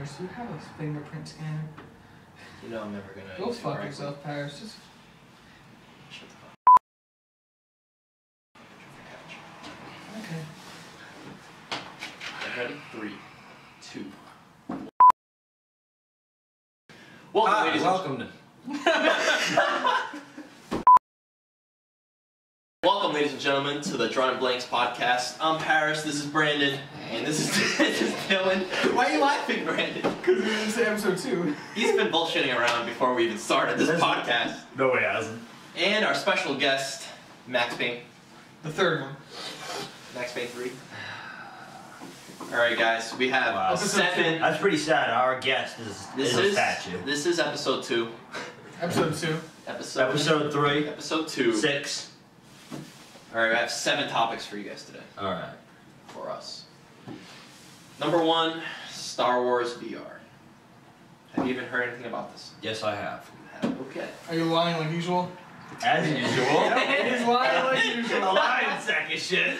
Paris, do you have a fingerprint scanner? You know I'm never gonna go fuck correctly. Yourself, Paris. Just shut the fuck up. Okay. I'm ready? 3, 2. Welcome, ladies. Welcome. Welcome, ladies and gentlemen, to the Drawing Blanks podcast. I'm Paris. This is Brandon, and this is Dylan. Why are you laughing, Brandon? Because we didn't say episode 2. He's been bullshitting around before we even started this podcast. No way, I hasn't. And our special guest, Max Payne, the third one. Max Payne 3. Alright guys, we have seven. That's pretty sad. Our guest is a statue. This is episode 2. Episode 2. Episode 3. Episode 2. 6. Alright, I have 7 topics for you guys today. Alright. For us. Number 1, Star Wars VR. Have you even heard anything about this? Yes, I have. Okay. Are you lying like usual? As usual. He's lying like usual. A lying sack of shit.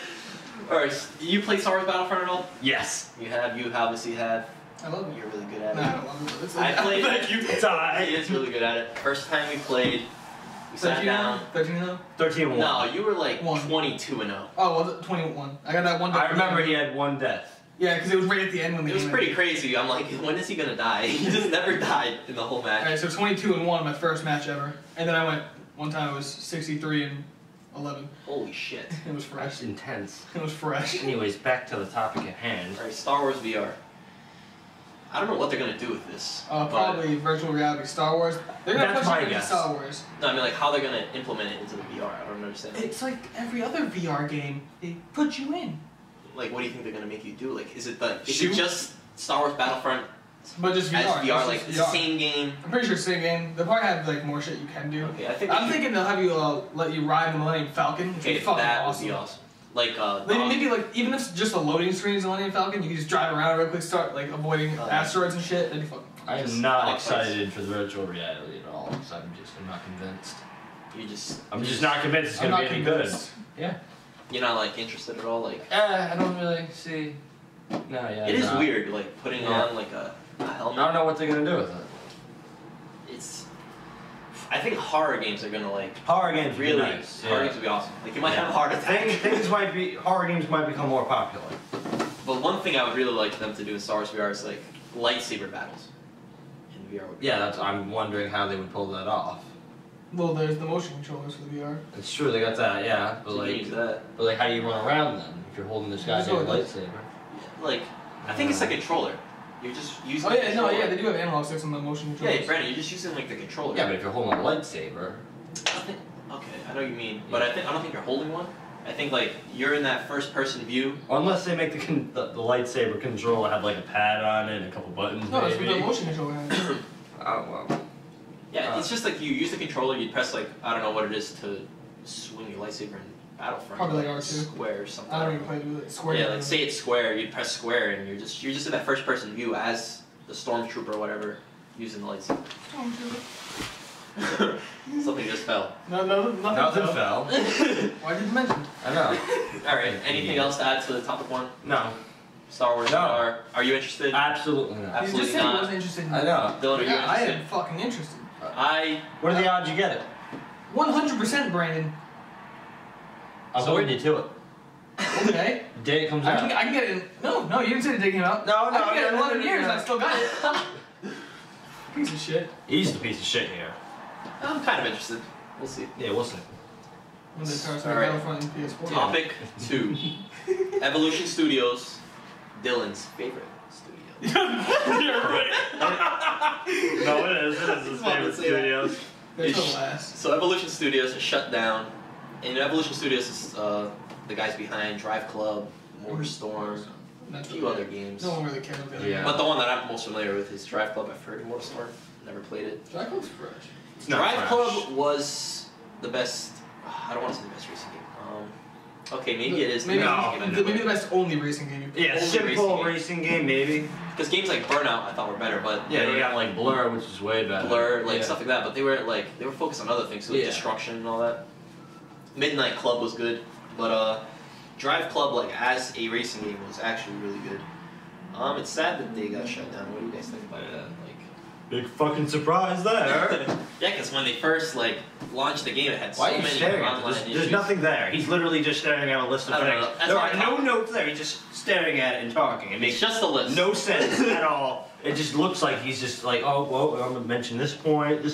Alright, you play Star Wars Battlefront at all? Yes. You obviously have. I love it. You're really good at it. No, I don't love it. It's like, I played it. He is really good at it. First time we played, we sat down. 13-0? 13-1. No, you were like 22-0. Oh, was it 21? I got that one death. I remember he had one death. Yeah, because it was right at the end when we It was pretty crazy. I'm like, when is he going to die? He just never died in the whole match. Alright, so 22-1, my first match ever. And then I went, one time it was 63-11. Holy shit. It was fresh. That's intense. It was fresh. Anyways, back to the topic at hand. Alright, Star Wars VR. I don't know what they're gonna do with this. Probably virtual reality Star Wars. They're gonna push it into Star Wars. No, I mean like how they're gonna implement it into the VR. I don't understand. It's like every other VR game. They put you in. Like what do you think they're gonna make you do? Like is it just Star Wars Battlefront? But just VR. As VR, like, the same game. I'm pretty sure it's the same game. They'll probably have, like, more shit you can do. Okay, I'm thinking they'll have you, let you ride the Millennium Falcon. Okay, that would be awesome. Like, maybe, like, even if it's just a loading screen is the Millennium Falcon, you can just drive around real quick, start, like, avoiding asteroids and shit. That'd be fucking cool. I am not excited for the virtual reality at all, because I'm not convinced. I'm just not convinced it's gonna be any good. Yeah. You're not, like, interested at all? Like... I don't really see... No, yeah. It is weird, like, putting on, like, a helmet. I don't know what they're gonna do with it. I think horror games are gonna like. Horror games really. Be nice. Horror games would be awesome. Like you might have a heart attack. Horror games might become more popular. But one thing I would really like them to do in Star Wars VR is like lightsaber battles. In VR. Would be I'm wondering how they would pull that off. Well, there's the motion controllers for the VR. It's true they got that, yeah. But so like, use that. But like, how do you run around them if you're holding this goddamn lightsaber? Like, I think it's a controller. You're just using. Oh yeah, no, yeah, they do have analog sticks on the motion controller. Yeah, Brandon, you're just using like the controller. Yeah, but if you're holding a lightsaber. Okay, I know what you mean, but I don't think you're holding one. I think like you're in that first-person view. Unless they make the lightsaber controller have like a pad on it and a couple buttons. No, maybe. It's with the motion controller. Oh well. Yeah, it's just like you use the controller. You press like I don't know what it is to swing your lightsaber. And Battlefront. Probably like R2. Square or something. I don't even play with it. Square. Yeah, like say it's square, you press square and you're just in that first person view as the stormtrooper or whatever using the lightsaber. Stormtrooper. Something just fell. No, nothing fell. Why did you mention? I know. Alright, anything else to add to the topic one? No. Star Wars VR. Are you interested? Absolutely not. Absolutely you just said you wasn't interested in it. I know. Dylan, are you interested? I am fucking interested. What are the odds you get it? 100%, Brandon. I'll hold you to it. Okay. The day it comes out. I can get it in... No, you didn't say the day came out. No, I can get it in 11 years and I still got it. Piece of shit. He's the piece of shit here. I'm kind of interested. We'll see. Yeah, we'll see. Alright. Topic 2. Evolution Studios. Dylan's favorite studio. You're right. No, it is. It is his favorite studios. They're the last. So Evolution Studios is shut down. And Evolution Studios is the guys behind Drive Club, Motorstorm, a few other games. No one really cares about it. But the one that I'm most familiar with is Drive Club. I've heard of Motorstorm, never played it. Drive Club's fresh. Drive Club was the best, I don't want to say the best racing game. Okay, maybe the best only racing game you've played. Yeah, simple racing game, maybe. Because games like Burnout I thought were better, but yeah, you got like Blur, which is way better. Blur, like stuff like that, but they were focused on other things, so like destruction and all that. Midnight Club was good, but Drive Club, like, as a racing game was actually really good. It's sad that they got shut down. What do you guys think about that? Like, big fucking surprise there. Yeah, because when they first like launched the game, it had so many online issues. There's nothing there. He's literally just staring at a list of things. There are no notes there. He's just staring at it and talking. It makes just a list. No sense at all. It just looks like he's just like, oh, well, I'm gonna mention this point, and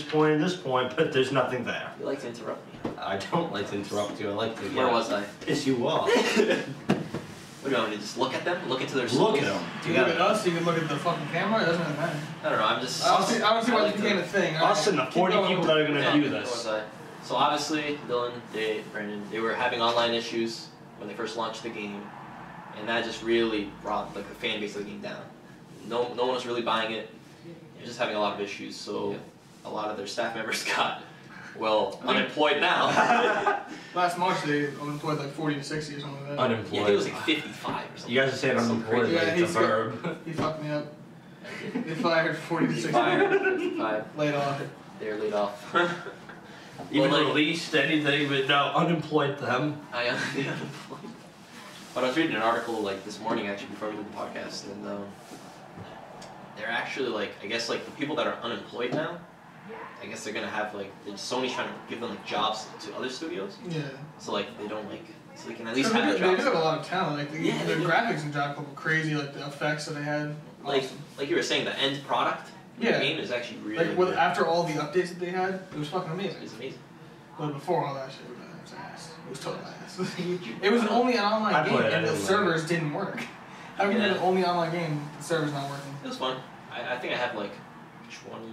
this point, but there's nothing there. You like to interrupt me. I don't like to interrupt you. I like to. Where was I? Piss you off. What do you want me to just look at them? Look into their souls? Look at them. You can look at us, you can look at the fucking camera, it doesn't really matter. I don't know, I'm just... I don't see why you became a thing. Us and the 40 people that are going to view this. So obviously, Dylan, Brandon, they were having online issues when they first launched the game. And that just really brought like the fan base of the game down. No one was really buying it. They were just having a lot of issues, so a lot of their staff members got... Well, unemployed now. Last March they unemployed like 40 to 60 or something like that. Unemployed. Yeah, I think it was like 55 or something. You guys are saying unemployed like it's a verb. He fucked me up. They fired 40 to 60. Laid off. They were laid off. Even well, like, released anything, but no, unemployed them. I am the unemployed. But I was reading an article like this morning actually before we did the podcast, and they're actually like, I guess like the people that are unemployed now, I guess they're gonna have like Sony's trying to give them like jobs to other studios. Yeah. So like they don't like so they can at least have a job. They do have a lot of talent. Like the, their graphics and Drive Club were crazy. Like the effects that they had. Like awesome. Like you were saying, the end product. The game is actually really. Like good. After all the updates that they had, it was fucking amazing. It's amazing. But before all that shit, it was ass. It was total ass. It was only an online game, and the servers didn't work. How can you have an only online game? The servers not working. It was fun. I think I have like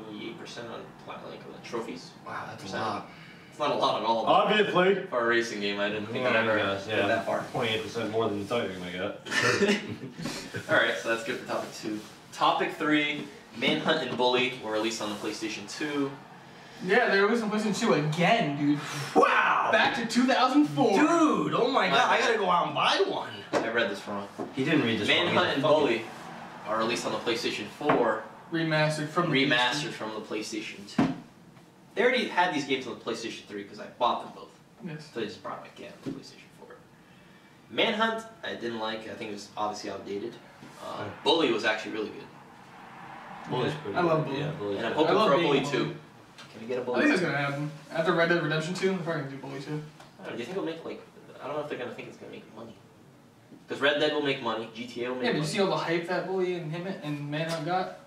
28% on like trophies. Wow, that's a lot. It's not a lot at all. Obviously, for a racing game, I didn't think I'd ever get that far. 28% more than you thought you were gonna get. All right, so that's good for topic 2. Topic 3: Manhunt and Bully were released on the PlayStation 2. Yeah, they released on PlayStation 2 again, dude. Wow. Back to 2004. Dude, oh my god, I gotta go out and buy one. I read this wrong. He didn't read this wrong. Manhunt and Bully are released on the PlayStation 4. Remastered from the PlayStation 2. They already had these games on the PlayStation 3 because I bought them both. Yes. So they just brought them again on the PlayStation 4. Manhunt, I didn't like. I think it was obviously outdated. Bully was actually really good. Bully's pretty good. I love Bully. Yeah, Bully's and I'm hoping for a Bully 2. Can we get a Bully 2? I think it's going to happen. After Red Dead Redemption 2, they're probably going to do Bully 2. Do you think it'll make, like, I don't know if they're going to think it's going to make money. Because Red Dead will make money, GTA will make money. Yeah, but you see all the hype that Bully and him and Manhunt got?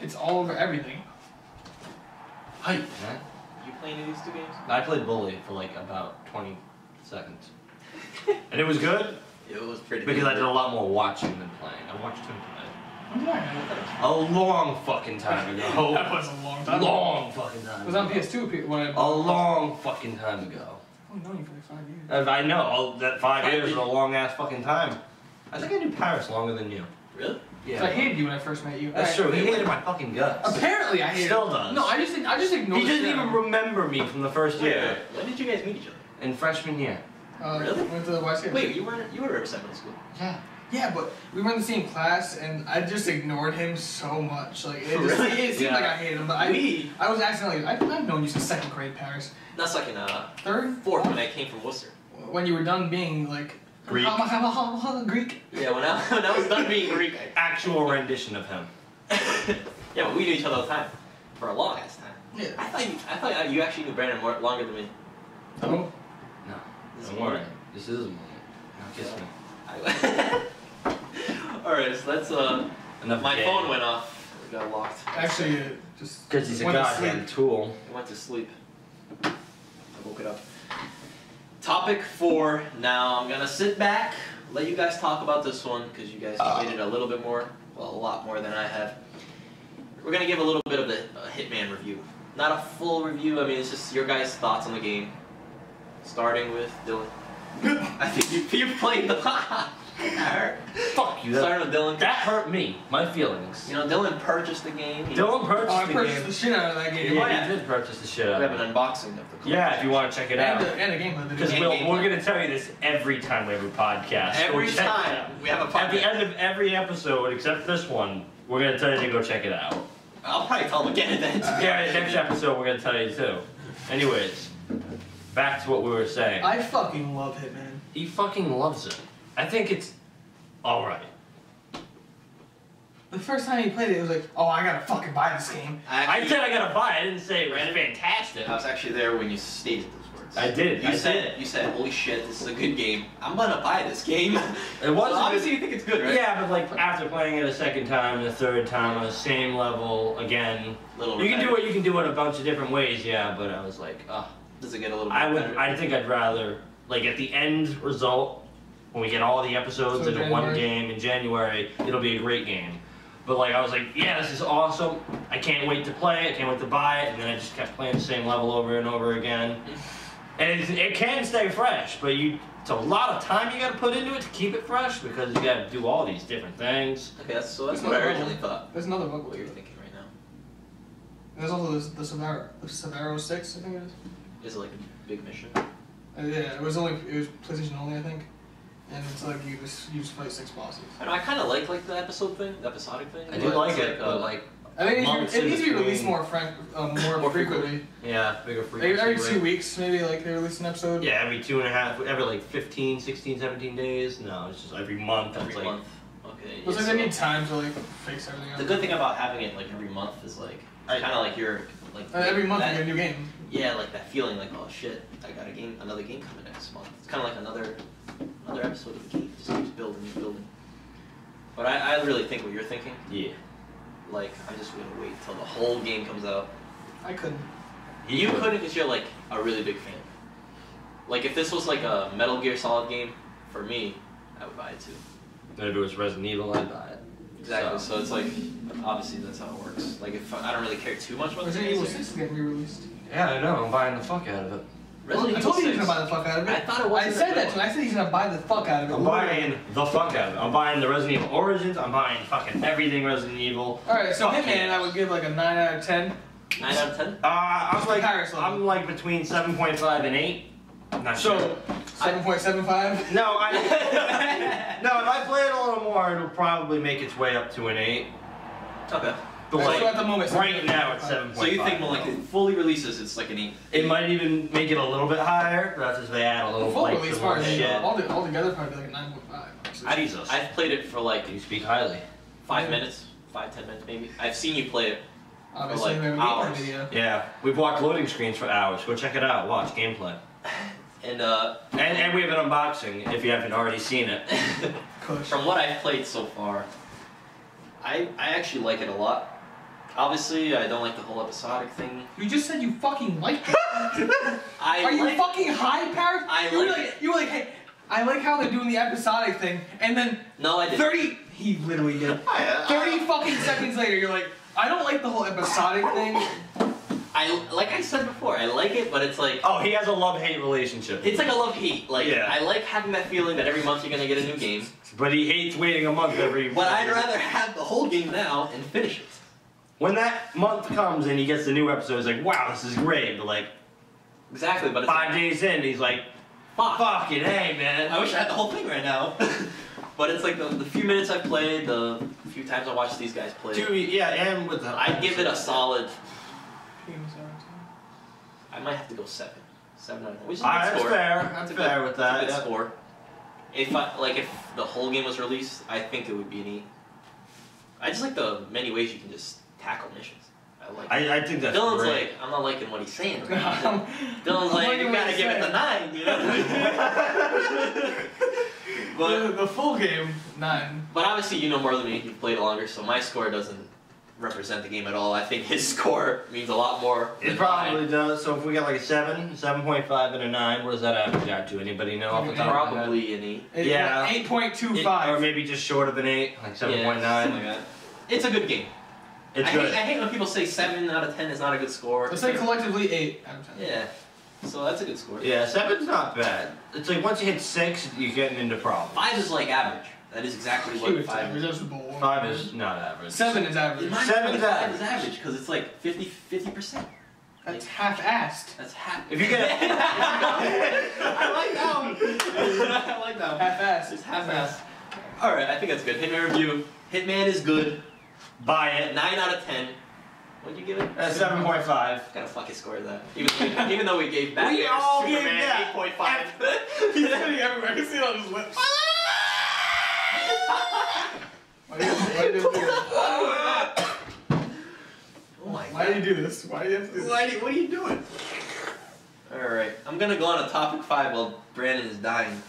It's all over everything. Hype, man. Did you play any of these two games? I played Bully for like about 20 seconds. And it was good? It was pretty good. Because I did a lot more watching than playing. I watched him play. A long fucking time ago. That was a long time ago. Long fucking time ago. It was on PS2 when I... A long fucking time ago. I've known you for like 5 years. I know. That 5 years is a long ass fucking time. I think I knew Paris longer than you. Really? Yeah. So I hated you when I first met you. That's true. He hated my fucking guts. Apparently, I hated. Still does. No, I just ignored. He didn't even remember me from the first year. When did you guys meet each other? In freshman year. Really? Went to the YSK. Wait, you were at Riverside Middle School. Yeah. Yeah, but we were in the same class, and I just ignored him so much. Like it seemed like I hated him, but I was acting like I've known you since 2nd grade, Paris. Not 2nd, 3rd, 4th when I came from Worcester. When you were done being like. Greek. Greek. Yeah, when I was done being Greek, actual rendition of him. Yeah, but we knew each other all the time for a long ass time. Yeah. I thought you actually knew Brandon more longer than me. Oh. No. Don't worry. This is a moment. Now kiss me. All right, so that's My phone went off. It got locked. Actually, just because he's a goddamn tool. I went to sleep. I woke it up. Topic 4. Now I'm gonna sit back, let you guys talk about this one because you guys played it a little bit more, well, a lot more than I have. We're gonna give a little bit of the Hitman review, not a full review. I mean, it's just your guys' thoughts on the game. Starting with Dylan. I think you played the. Fuck you. Starting with Dylan. That hurt me. My feelings. You know, Dylan purchased the game. I purchased the shit out of that game. Yeah, he did purchase the shit out of it. We have an unboxing of the game. Yeah, if you want to check it out. And the game. Because we're going to tell you this every time we have a podcast. Every time we have a podcast. At the end of every episode, except this one, we're going to tell you to go check it out. I'll probably tell them again then. Yeah, next episode we're going to tell you too. Anyways, back to what we were saying. I fucking love Hitman. He fucking loves it. I think it's alright. The first time he played it, it was like, oh, I gotta fucking buy this game. I said I gotta buy it. I didn't say it's fantastic. I was actually there when you stated those words. I did. You said it. You said, holy shit, this is a good game. I'm gonna buy this game. It was. Well, obviously, you think it's good, right? Yeah, but like after playing it a second time, the third time, on the same level again. You can do it a bunch of different ways, yeah. But I was like, oh. Does it get a little? I think I'd rather like at the end result when we get all the episodes into one game in January, it'll be a great game. But like I was like, yeah, this is awesome. I can't wait to play it. Can't wait to buy it. And then I just kept playing the same level over and over again. And it can stay fresh, but it's a lot of time you got to put into it to keep it fresh because you got to do all these different things. Okay, that's what I originally thought. There's another bug. What you're thinking right now? And there's also the Severo 6, I think it is. Is it like a big mission? Yeah, it was PlayStation only, I think. And it's like you just play 6 bosses. I know, I kind of like the episodic thing. I do like it, but like I think it needs to be released more frequently. Yeah, bigger frequency. Every 2 weeks, maybe like they release an episode. Yeah, every 2 and a half, every like 15, 16, 17 days. No, it's just every month. Every month. Okay. It's like they need time to like fix everything up. The good thing about having it like every month is like kind of like you're like every month you get a new game. Yeah, like that feeling like, oh shit, I got another game coming next month. It's kind of like another episode of the game. Just keeps building. But I really think what you're thinking. Yeah. Like, I'm just going to wait till the whole game comes out. I couldn't. You couldn't because you're, like, a really big fan. Like, if this was, like, a Metal Gear Solid game, for me, I would buy it, too. And if it was Resident Evil, I'd buy it. Exactly. So it's, like, obviously that's how it works. Like, if I don't really care too much about the game. Resident Evil 6 is getting re-released. Yeah, I know. I'm buying the fuck out of it. Well, I told you he's gonna buy the fuck out of it. I thought it was. I said that to him. I said he's gonna buy the fuck out of it. I'm buying the fuck out of it. I'm buying the Resident Evil Origins. I'm buying fucking everything Resident Evil. All right, so Hitman, I would give like a 9 out of 10. 9 out of 10. I'm like between 7.5 and 8. I'm not sure. So 7.75. No, no. If I play it a little more, it'll probably make its way up to an 8. Okay. But like, so at the moment, right now it's 7.5. So you think when like it fully releases, it's like an 8. It might even make it a little bit higher. That's just they add a little bit more shit. Altogether, probably like a 9.5. Jesus, I've played it for like. You speak highly. 5 minutes, 10 minutes maybe. I've seen you play it. Obviously, for like hours. Yeah, we've watched loading screens for hours. Go check it out. Watch gameplay. And we have an unboxing if you haven't already seen it. From what I've played so far, I actually like it a lot. Obviously, I don't like the whole episodic thing. You just said you fucking liked it. Are you fucking high, Parrot? You were like, hey, I like how they're doing the episodic thing, and then no, I didn't. He literally did. 30 fucking seconds later, you're like, I don't like the whole episodic thing. Like I said before, I like it, but it's like... Oh, he has a love-hate relationship. It's like a love-hate. Like, yeah. I like having that feeling that every month you're going to get a new game. But he hates waiting a month every... But I'd rather have the whole game now and finish it. When that month comes and he gets the new episode, he's like, wow, this is great, but like... Exactly, but it's 5 days in, he's like, fucking hey, man. I wish I had the whole thing right now. But it's like the few minutes I've played, the few times I watched these guys play. I'd give it a solid... I might have to go 7. 7 out of 10. Which is fair with that. It's a good score. If the whole game was released, I think it would be an 8. I just like the many ways you can just tackle missions. I think that's Dylan's great. Like, I'm not liking what he's saying. Right? Dylan's like, you gotta give it the 9, you know? But the full game, 9. But obviously you know more than me. You've played longer, so my score doesn't represent the game at all. I think his score means a lot more. It probably does. So if we got like a 7, 7.5 and a 9, what does that average out to? Anybody know off the top of that? Probably an 8. Yeah. 8.25. Or maybe just short of an 8, like 7.9. Yeah, it's a good game. It's good. I hate when people say 7 out of 10 is not a good score. Let's say collectively 8 out of 10. Yeah. So that's a good score. Yeah, 7's not bad. It's like once you hit 6, you're getting into problems. 5 is like average. That is exactly what 5 is. 5 is not average. 7 is average. 7 is average because it's like 50%. That's half-assed. That's half. If you get, I like that one. Half-assed. It's half-assed. All right, I think that's good. Hitman review. Hitman is good. Buy it. 9 out of 10. What'd you give it? 7.5. Gotta fucking score that. Even though we gave back. We all gave that. 8.5. He's everywhere. I can see it on his lips. Why do you do this? Why do you have to do this? What are you doing? Alright, I'm gonna go on a topic 5 while Brandon is dying.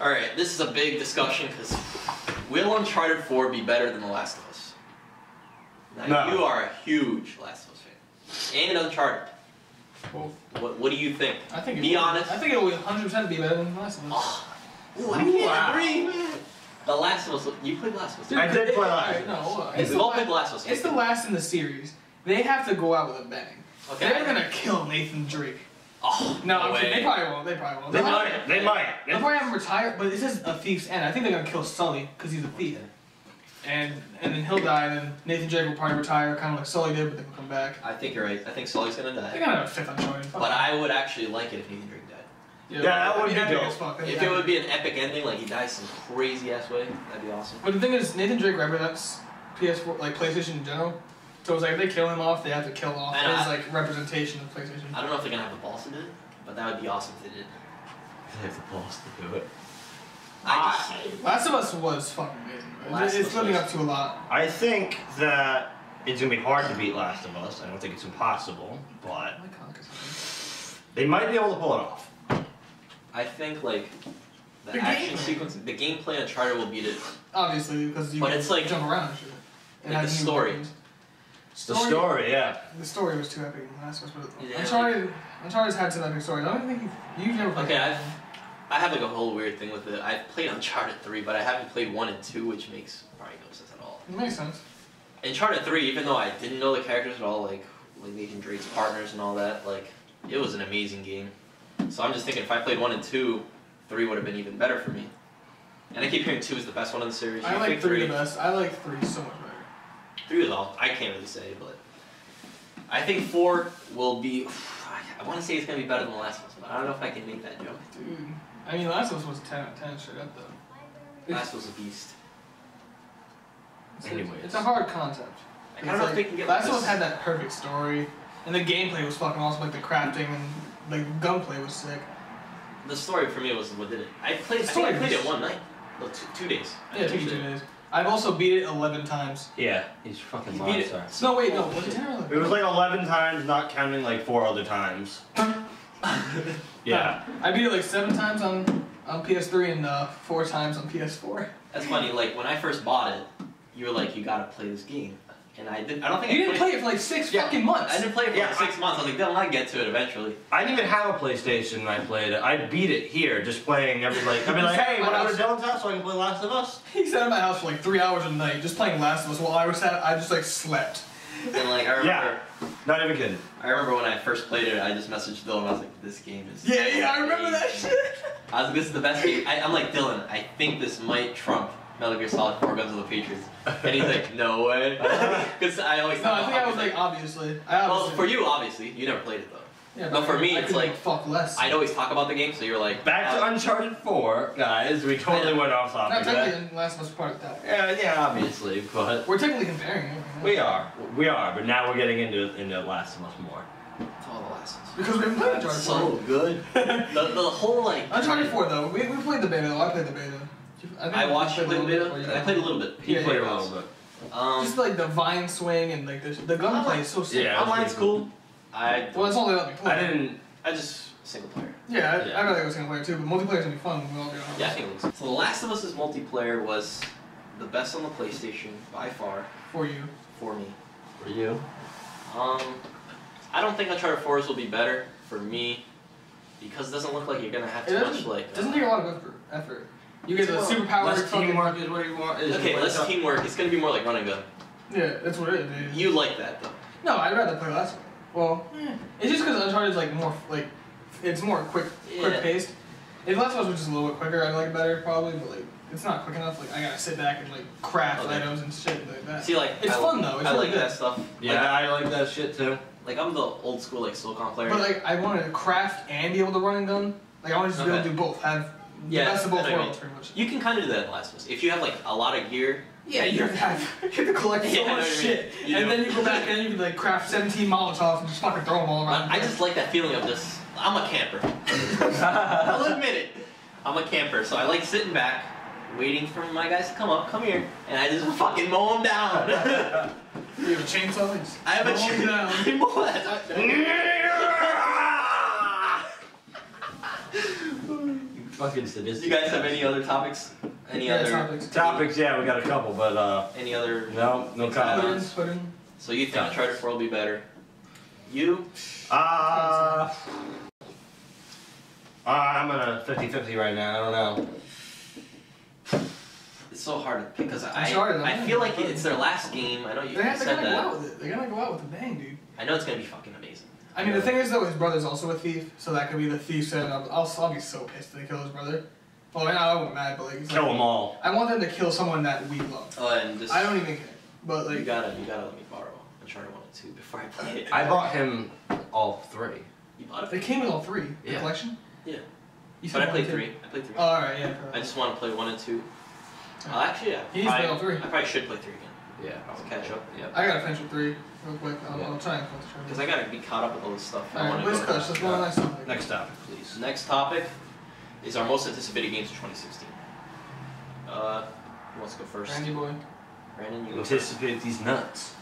Alright, this is a big discussion because will Uncharted 4 be better than The Last of Us? Now, no. You are a huge Last of Us fan. And Uncharted. Well, what do you think? I think honest. I think it will 100% be better than The Last of Us. Oh. Ooh, I can't agree, man. The Last of Us. You played Last of Us. I did play Last of Us. No, it's the Last of Us. It's the last in the series. They have to go out with a bang. Okay. They're gonna kill Nathan Drake. Oh no! No, they probably won't. They probably won't. They might. They'll probably have him retired. But this is a thief's end. I think they're gonna kill Sully because he's a thief, and then he'll die. And then Nathan Drake will probably retire, kind of like Sully did, but then he'll come back. I think you're right. I think Sully's gonna die. They're gonna have a fifth Uncharted. But I would actually like it if Nathan Drake died. Yeah, that would be epic as fuck. If it would be an epic ending, like he dies some crazy ass way, that'd be awesome. But the thing is, Nathan Drake represents PS4, like PlayStation in general. So it's like if they kill him off, they have to kill off his like representation of PlayStation. I don't know if they're gonna have the balls to do it, but that would be awesome if they did. They have the balls to do it. Last of Us was fucking amazing. It's living up to a lot. I think that it's gonna be hard to beat Last of Us. I don't think it's impossible, but they might be able to pull it off. I think like the action sequence, the gameplay on Charter will beat it. Obviously, because you can like, jump around and shit. And like the story. The story, yeah. The story was too epic in the last one. Yeah, Uncharted's had too epic story. I don't think you've never played it. Okay, I have like a whole weird thing with it. I've played Uncharted 3, but I haven't played 1 and 2, which makes probably no sense at all. It makes sense. Uncharted 3, even though I didn't know the characters at all, like Nathan Drake's partners and all that, like, it was an amazing game. So I'm just thinking if I played 1 and 2, 3 would have been even better for me. And I keep hearing 2 is the best one in the series. I like 3 the best. I like 3 so much better. 3 is all. I can't really say, but I think 4 will be... I want to say it's going to be better than The Last of Us, but I don't know if I can make that joke. Dude, I mean, Last of Us was 10 out of 10 straight up, though. Last of Us was a beast. Anyway, it's a hard concept. I don't know if they can get... Last of Us had that perfect story, and the gameplay was fucking awesome, like the crafting and... Like, gunplay was sick. The story for me was what did it. I played it one night. Well, two days. Yeah, two days. I've also beat it 11 times. Yeah, he's fucking monster. No, wait, no. Was it 10 or 11? It was like 11 times, not counting like 4 other times. Yeah. I beat it like 7 times on PS3 and 4 times on PS4. That's funny. Like, when I first bought it, you were like, you gotta play this game. And I didn't play it for like 6 fucking months. I didn't play it for like 6 months. I was like, then I'll get to it eventually. I didn't even have a PlayStation when I played it. I beat it here, just playing every like. I'd be like, hey, when I was at Dylan's house, so I can play Last of Us. He sat at my house for like 3 hours a night, just playing Last of Us. While I was sat, I just like slept. And like I remember, not even kidding. I remember when I first played it, I just messaged Dylan. I was like, this game is. Yeah, I remember that shit. I was like, this is the best game. I'm like, Dylan, I think this might trump Metal Gear Solid 4 Guns of the Patriots. And he's like, no way. Because I always thought, no, I think I was like, obviously. Well, for you, obviously. You never played it, though. Yeah, but for me, it's like, fuck less. I'd always talk about the game, so you're like... Back to Uncharted 4, guys. We totally went off topic. No, technically, Last of Us part of that. Yeah, obviously, but... We're technically comparing it. We are, but now we're getting into Last of Us more. It's all the Last of Us. Because we've played Uncharted 4. So good. the whole, like... Uncharted 4, though. We played the beta, though. I played the beta. I watched a little bit of it. I played a little bit. He played a little bit. Just like the vine swing and like the gunplay is so sick. Yeah, online's cool. Well, that's all they let me play. I just single player. Yeah, I'd rather go single player too, but multiplayer's gonna be fun when we all get on. Yeah, I think it looks. So The Last of Us's multiplayer was the best on the PlayStation by far. For you. For me. For you. I don't think Uncharted 4's will be better for me because it doesn't look like you're gonna have too much like. Doesn't take a lot of effort. You get the superpower. Less teamwork is what you want. Okay, less teamwork. It's gonna be more like run and gun. Yeah, that's what it is. You like that though? No, I'd rather play Last one. Well, it's just because Uncharted's like more like it's more quick paced. If Last one was just a little bit quicker, I'd like it better probably. But like it's not quick enough. Like I gotta sit back and like craft items and shit like that. See, like it's fun though. I like that stuff. Yeah, I like that shit too. Like I'm the old school like SOCOM player. But like I wanted to craft and be able to run and gun. Like I wanted to be able to do both. That's the both worlds, pretty much. You can kind of do that in Last of Us. If you have like a lot of gear, you have to collect so much shit, and then you go back and you can like craft 17 Molotovs and just fucking throw them all around. I just like that feeling of this. I'm a camper. I'll admit it. I'm a camper, so I like sitting back, waiting for my guys to come up, come here, and I just fucking mow them down. You have a chainsaw? I have a chainsaw. You fucking sadistic. You guys have any other topics? Any other topics? Yeah, we got a couple, but any other? No comments. So you think Uncharted 4 will be better? You? I'm at a 50-50 right now. I don't know. It's so hard to pick because I feel like it's their last game. I know you said that. They're gonna go out with it. They're gonna go out with a bang, dude. I know it's gonna be fucking amazing. I mean, the thing is though, his brother's also a thief, so that could be the thief said, I'll be so pissed if they kill his brother. Well, right now I won't mad, but like kill them all. I want them to kill someone that we love. And just, I don't even care. But like you gotta let me borrow Uncharted 1 and 2 before I play it. I bought him all three. You bought it? They came in all three. Yeah. The collection. Yeah. But I played three. I played three. Oh, alright, yeah. Probably. I just want to play 1 and 2. Actually, yeah. You need to play all three. I probably should play 3 again. Yeah. I'll catch up. Yeah. I gotta finish with 3 real quick. I'll try and finish 3. Because I gotta be caught up with all this stuff. Alright, let's go to the next topic. Next topic, please. Next topic is our most anticipated games of 2016. Who wants to go first? Randy boy. Brandon, you anticipate these nuts.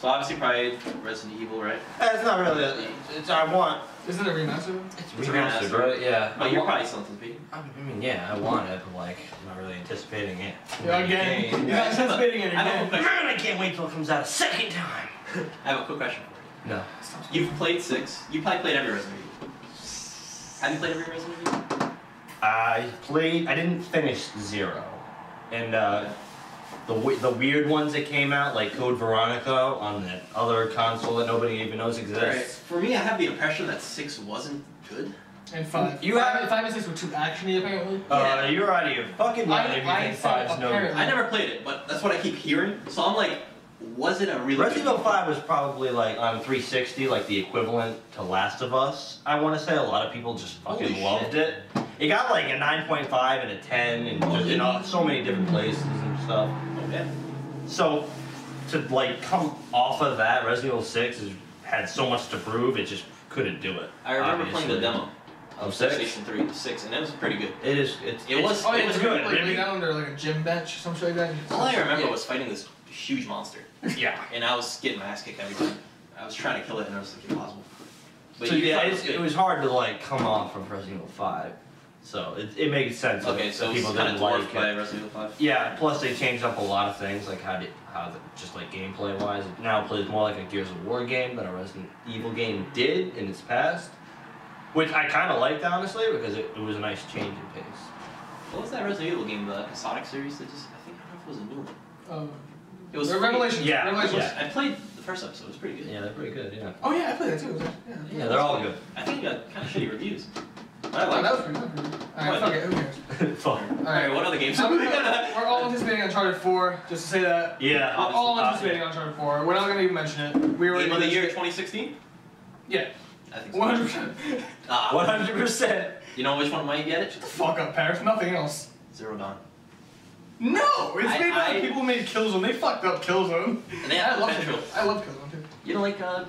So obviously probably Resident Evil, right? It's not really. It's I want. Isn't it a remaster? It's remastered, right? Yeah. But you're probably still anticipating. I mean, yeah, I want it, but like, I'm not really anticipating it. You're not anticipating it again. Man, I can't wait till it comes out a second time. I have a quick question for you. No. You've played 6. You probably played every Resident Evil. Have you played every Resident Evil? I didn't finish 0, and The weird ones that came out, like Code Veronica on that other console that nobody even knows exists. Right. For me, I have the impression that 6 wasn't good. And 5. You have 5 and 6 were too actiony, apparently. Yeah. You're out of your fucking mind if you think 5's no good. I never played it, but that's what I keep hearing. So I'm like, was it a really good Resident Evil 5 was probably like on 360, like the equivalent to Last of Us. I want to say a lot of people just fucking loved it. It got like a 9.5 and a 10 and just in so many different places and stuff. Yeah. So, to like come off of that, Resident Evil 6 had so much to prove, it just couldn't do it. I remember playing the demo of PlayStation 3 to 6, and it was pretty good. It is. It was good. Like lay down or like a gym bench or something like that. All I remember was fighting this huge monster. Yeah. And I was getting my ass kicked every time. I was trying to kill it, and I was like impossible. But so yeah, it was hard to like come off from Resident Evil 5. So it makes sense. Okay, so it was people kind of dwarfed by Resident Evil 5. Yeah, plus they changed up a lot of things, like just like gameplay wise. It now plays more like a Gears of War game than a Resident Evil game did in its past, which I kind of liked honestly because it was a nice change in pace. What was that Resident Evil game, the episodic series? That just I don't know if it was a new one. It was Revelations. Yeah, Revelations. Yeah. I played the first episode. It was pretty good. Yeah, they're pretty good. Yeah. Oh yeah, I played that too. Yeah, they're all good. I think you got kind of shitty reviews. I like that was pretty good. Alright, fuck it, who cares? Alright, what other games? We're all anticipating Uncharted 4, just to say that. Yeah. We're all anticipating Uncharted 4. We're not going to even mention it. We were in the year 2016? Yeah. I think so. 100%. 100%. You know which one might get it? Shut the fuck up, Paris. Nothing else. Zero Dawn. No! It's made by people who made Killzone. They fucked up Killzone. And they had potential. I love Killzone, too. You don't like the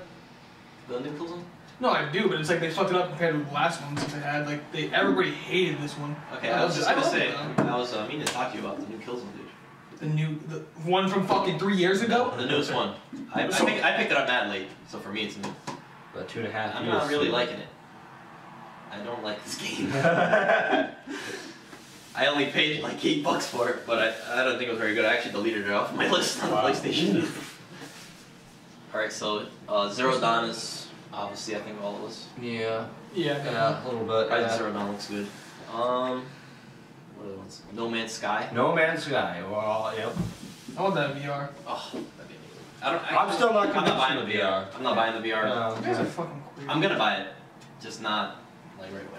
new Killzone? No, I do, but it's like they fucked it up compared to the last one since they had. Like, everybody hated this one. Okay, I was just gonna say, I was meaning to talk to you about the new Killzone, dude. The one from fucking 3 years ago? No, the newest one. I picked it up mad late, so for me it's new. About 2.5 years. I'm not really liking it. I don't like this game. I only paid like $8 for it, but I don't think it was very good. I actually deleted it off my list on PlayStation. Alright, so Zero Dawn is... obviously, I think all of us. Yeah. Yeah, a little bit. I think Zero Dawn looks good. What are the ones? No Man's Sky. No Man's Sky. Well, yep. I want that VR. Oh, that'd be amazing. I'm still not. I'm not buying the VR. I'm not buying the VR. No, you guys are fucking queer. I'm gonna buy it, just not like right away.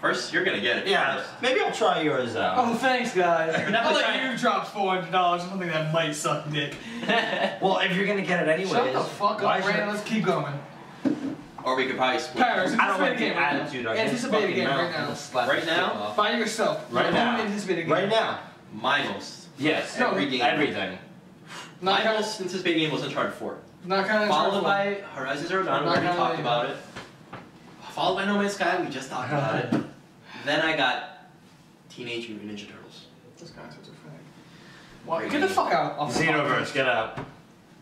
First, you're gonna get it. Yeah. First. Maybe I'll try yours out. Oh, thanks, guys. Not like you dropped $400 or something that might suck dick. Well, if you're gonna get it anyway. Shut the fuck up, Brandon. Let's keep going. Or we could probably split. Paris, I don't want the attitude. Anticipate a game right now. Right now? By yourself. Right now. Anticipated game. Right now. My most. Yes. Every game. Everything. My most anticipated game was Uncharted 4. Not kind of followed by Horizon Zero Dawn. We already talked about it. Followed by No Man's Sky. We just talked about it. Then I got Teenage Mutant Ninja Turtles. This guy's such a fag. Why? Get the fuck out. Xenoverse, get out.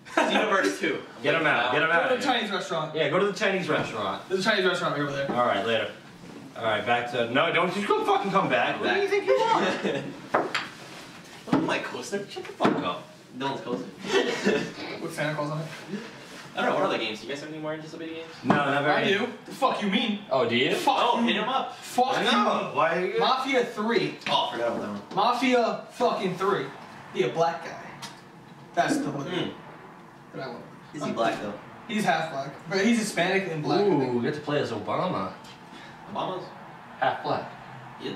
Xenoverse 2. Get him out. Get him out. Go to the Chinese restaurant. Yeah, go to the Chinese restaurant. There's a Chinese restaurant right over there. All right, later. All right, back to no. Don't just go fucking come back. What do you think you want? I'm like Coaster. Shut the fuck up. No one's Coaster. With Santa Claus on it. I don't know, what other games? Do you guys have any more anticipated games? No, not very. I do. The fuck you mean? Oh, do you? Fuck oh, you. Hit him up. Fuck I know. You. Why are you? Mafia 3. Oh, I forgot about that one. Mafia fucking 3. Be a black guy. That's the one. Mm. That I want. Is he black though? He's half black, but he's Hispanic and black. Ooh, we get to play as Obama. Obama's half black. Yeah.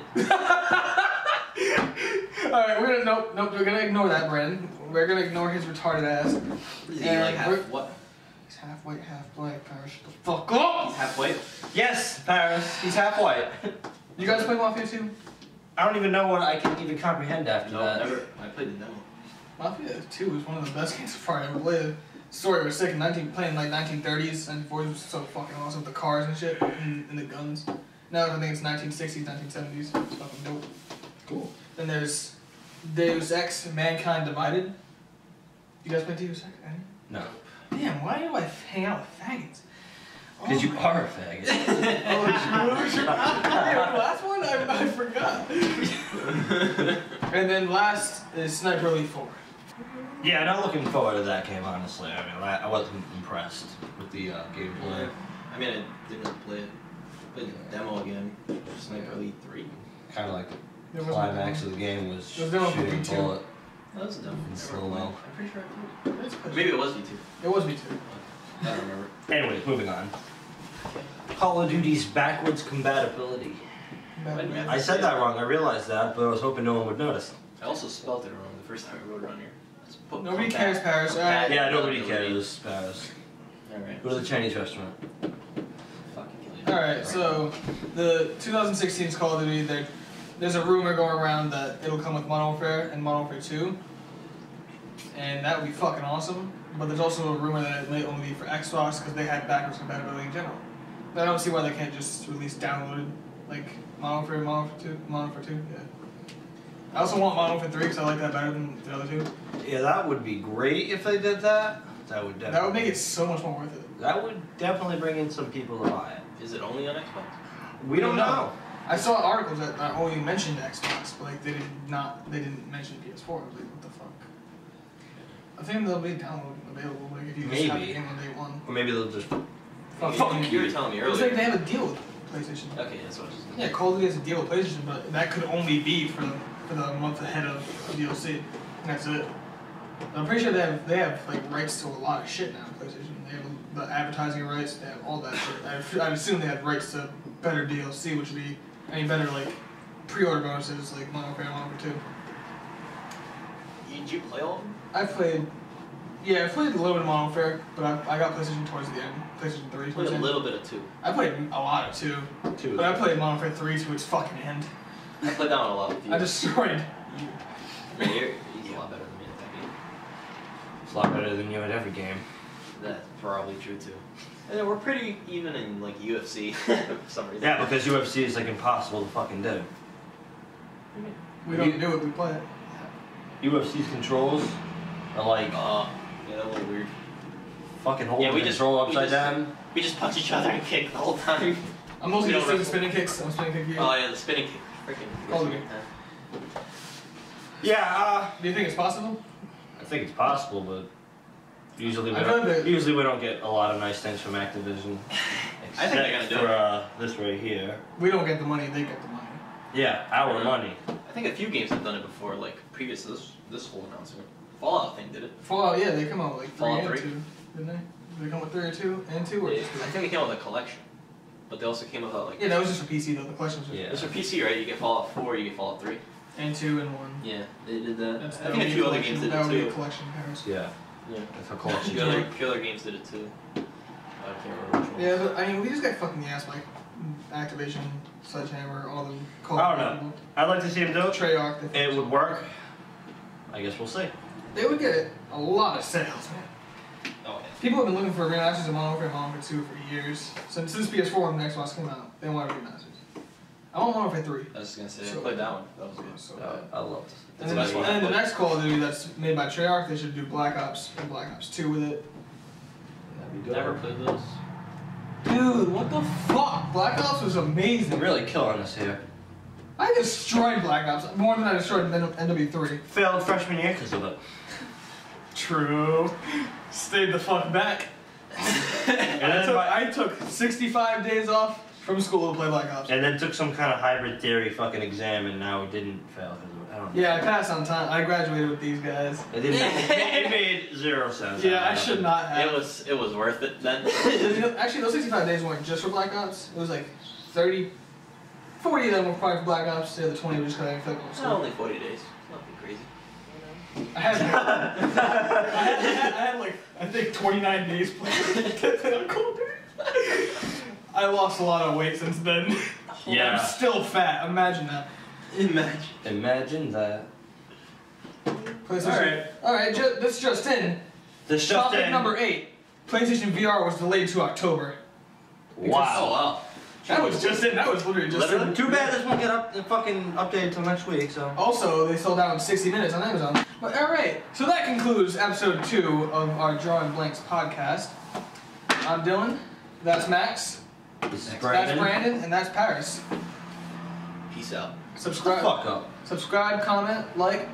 Alright, we're gonna nope, we're gonna ignore that, Brandon. We're gonna ignore his retarded ass. Is he like half what? He's half white, half black, Paris. Shut the fuck up! He's half white? Yes, Paris. He's half white. You guys play Mafia 2? I don't even know what I can even comprehend after that. Never. I played the demo. Mafia 2 was one of the best games so far I ever played. Sorry, I was sick in playing like 1930s and 40s was so fucking awesome with the cars and shit and the guns. Now I think it's 1960s, 1970s. It's fucking dope. Cool. Then there's Deus Ex Mankind Divided. You guys play Deus Ex? No. Damn, why do I hang out with faggots? Because oh you are a faggot. Oh, sure. Last one I forgot. And then last is Sniper Elite 4. Yeah, not looking forward to that game, honestly. I mean, I wasn't impressed with the gameplay. I mean, I didn't play it. I played the demo again. Sniper Elite 3. Kind of like it. The climax of the game was shooting a bullet. No, that was a dumb one. Slow mo. I'm pretty sure I did. Maybe it was V2. It was V2. I don't remember. Anyways, moving on. Call of Duty's backwards compatibility. I said that wrong, I realized that, but I was hoping no one would notice. I also spelled it wrong the first time I wrote it on here. Nobody cares, Paris. Right. Yeah, nobody cares, Paris. Alright. Go to the Chinese restaurant. Alright, so the 2016's Call of Duty, there's a rumor going around that it'll come with Modern Warfare and Modern Warfare 2. And that would be fucking awesome. But there's also a rumor that it may only be for Xbox because they had backwards compatibility in general. But I don't see why they can't just release downloaded, like, Modern Warfare 2, yeah. I also want Modern Warfare 3 because I like that better than the other two. Yeah, that would be great if they did that. That would make it so much more worth it. That would definitely bring in some people to buy it. Is it only on Xbox? We don't know. I saw articles that only mentioned Xbox, but like they didn't mention PS4. I was like, what the fuck? I think they'll be available like if you just have the game on day one. Or maybe they'll just fuck you were telling me earlier. It's like they have a deal with PlayStation. Okay, that's what I was just saying. Yeah, Call of Duty has a deal with PlayStation, but that could only be for the month ahead of DLC. And that's it. I'm pretty sure they have like rights to a lot of shit now, PlayStation. They have the advertising rights, they have all that shit. I assume they have rights to better DLC, which would be better like pre-order bonuses like Modern Warfare 2. Did you play all of them? I played a little bit of Modern Warfare, but I got PlayStation towards the end. PlayStation 3. I played a little bit of 2. I played a lot of 2. But I played Modern Warfare 3 to its fucking end. I played that one a lot with you. I destroyed you. I mean, you're a lot better than me at that game. It's a lot better than you at every game. That's probably true too. And we're pretty even in like UFC for some reason. Yeah, because UFC is like impossible to fucking do. We don't do it, we play it. UFC's controls are like yeah, they're a little weird. Fucking hold the control upside down. We just punch each other and kick the whole time. I'm mostly just doing spinning kicks. I'm spinning kick. Oh yeah, the spinning kick. Freaking hold it. Yeah, do you think it's possible? I think it's possible, but usually we don't get a lot of nice things from Activision. I think they're gonna do this right here. We don't get the money; they get the money. Yeah, our money. I think a few games have done it before, like previous to this whole announcement. Fallout thing did it. Fallout, yeah, they come out with like Fallout 3 and 2, didn't they? Did they come with 3 or 2 and 2, or yeah, just 2? I think they came out with a collection, but they also came out like that was just for PC though. The collection was just for PC, right? You get Fallout 4, you get Fallout 3 and 2 and 1. Yeah, they did that. I think a few other games did it too. That would be a collection, Paris. Yeah. Yeah, that's how collection did it. Few other games did it too. I can't remember which one. Yeah, but I mean, we just got fucking the ass by Activision, Sledgehammer, all the Call of Duty. I don't know. I'd like to see them do it. Treyarch. It would work. I guess we'll see. They would get a lot of sales, man. Oh, yeah. People have been looking for remasters of Modern Warfare 2 for years. Since PS4 and the Xbox came out, they wanted remasters. I'm on Modern Warfare 3. I was just going to say, so, I played that one. That was good. So I loved it. That's and the best one. And the next Call of Duty that's made by Treyarch, they should do Black Ops and Black Ops 2 with it. Never played those. Dude, what the fuck? Black Ops was amazing. They're really killing us here. I destroyed Black Ops more than I destroyed NW3. Failed freshman year because of it. True. Stayed the fuck back. And I took 65 days off from school to play Black Ops. And then took some kind of hybrid theory fucking exam and now didn't fail. I don't know. Yeah, I passed on time. I graduated with these guys. It didn't. It made 0 sense. Yeah, I should not have. It was worth it then. Actually, those 65 days weren't just for Black Ops. It was like 30, 40 of them were probably for Black Ops. The other 20 were just because I didn't feel like it was only 40 days. Nothing crazy. I had like, I think 29 days playing Call of Duty. I lost a lot of weight since then. Yeah. I'm still fat. Imagine that. Imagine that. PlayStation. All right. This just in. This just in. Topic number 8. PlayStation VR was delayed to October. Wow. That was just in. That was literally just in. Too bad this won't get fucking updated until next week. So. Also, they sold out in 60 minutes on Amazon. But all right. So that concludes episode 2 of our Drawing Blanks podcast. I'm Dylan. That's Max. This is Brandon. That's Brandon, and that's Paris. Peace out. Subscribe, comment, like.